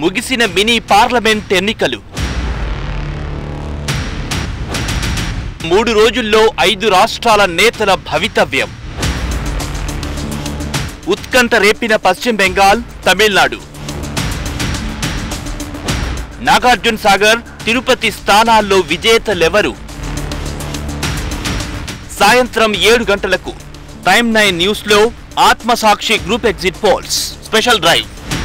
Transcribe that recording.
ముగిసిన mini parliament ఎన్నికలు మూడు రోజుల్లో ఐదు రాష్ట్రాల నేతల భవితవ్యం ఉత్కంఠ రేపిన పశ్చిమ బెంగాల్ తమిళనాడు నాగార్జున సాగర్ తిరుపతి స్థానాల్లో విజేతలెవరు సాయంత్రం 7 గంటలకు టైమ్ 9 న్యూస్ లో Aatmasakshi group exit polls special drive.